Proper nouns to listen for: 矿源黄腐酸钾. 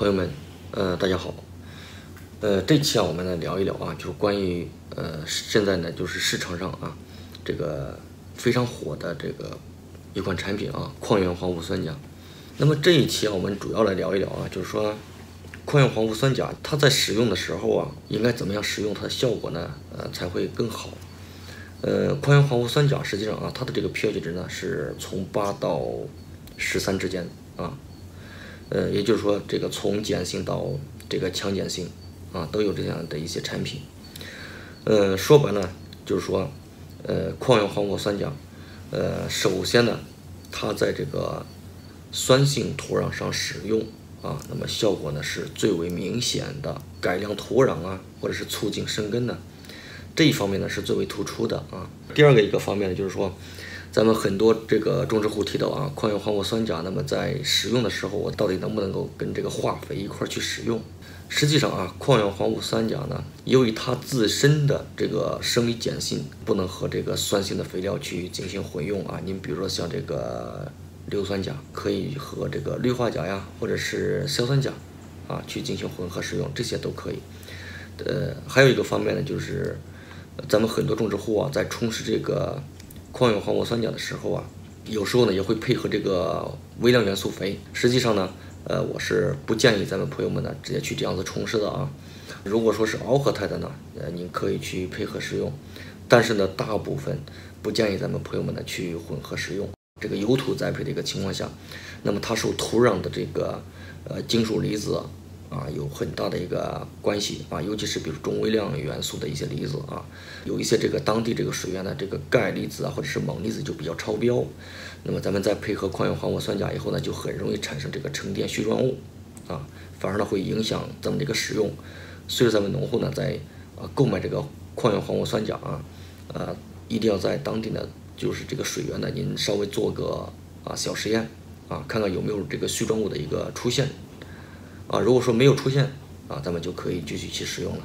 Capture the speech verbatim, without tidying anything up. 朋友们，呃，大家好，呃，这期啊，我们来聊一聊啊，就是关于呃，现在呢，就是市场上啊，这个非常火的这个一款产品啊，矿源黄戊酸钾。那么这一期啊，我们主要来聊一聊啊，就是说矿源黄戊酸钾它在使用的时候啊，应该怎么样使用它的效果呢？呃，才会更好。呃，矿源黄戊酸钾实际上啊，它的这个 pH 值呢是从八到十三之间啊。呃，也就是说，这个从碱性到这个强碱性啊，都有这样的一些产品。呃，说白了就是说，呃，矿源黄戊酸钾，呃，首先呢，它在这个酸性土壤上使用啊，那么效果呢是最为明显的，改良土壤啊，或者是促进生根的这一方面呢是最为突出的啊。第二个一个方面呢，就是说。咱们很多这个种植户提到啊，矿源黄戊酸钾，那么在使用的时候，我到底能不能够跟这个化肥一块去使用？实际上啊，矿源黄戊酸钾呢，由于它自身的这个生理碱性，不能和这个酸性的肥料去进行混用啊。您比如说像这个硫酸钾，可以和这个氯化钾呀，或者是硝酸钾啊去进行混合使用，这些都可以。呃，还有一个方面呢，就是咱们很多种植户啊，在充实这个。矿源黄戊酸钾的时候啊，有时候呢也会配合这个微量元素肥。实际上呢，呃，我是不建议咱们朋友们呢直接去这样子充实的啊。如果说是螯合态的呢，呃，您可以去配合使用，但是呢，大部分不建议咱们朋友们呢去混合使用。这个有土栽培的一个情况下，那么它受土壤的这个呃金属离子啊有很大的一个关系啊，尤其是比如中微量元素的一些离子啊，有一些这个当地这个水源的这个钙离子啊或者是锰离子就比较超标，那么咱们再配合矿源黄戊酸钾以后呢，就很容易产生这个沉淀絮状物啊，反而呢会影响咱们这个使用。所以咱们农户呢在啊购买这个矿源黄戊酸钾啊，呃一定要在当地呢就是这个水源呢您稍微做个啊小实验啊，看看有没有这个絮状物的一个出现。啊，如果说没有出现啊，咱们就可以继续去使用了。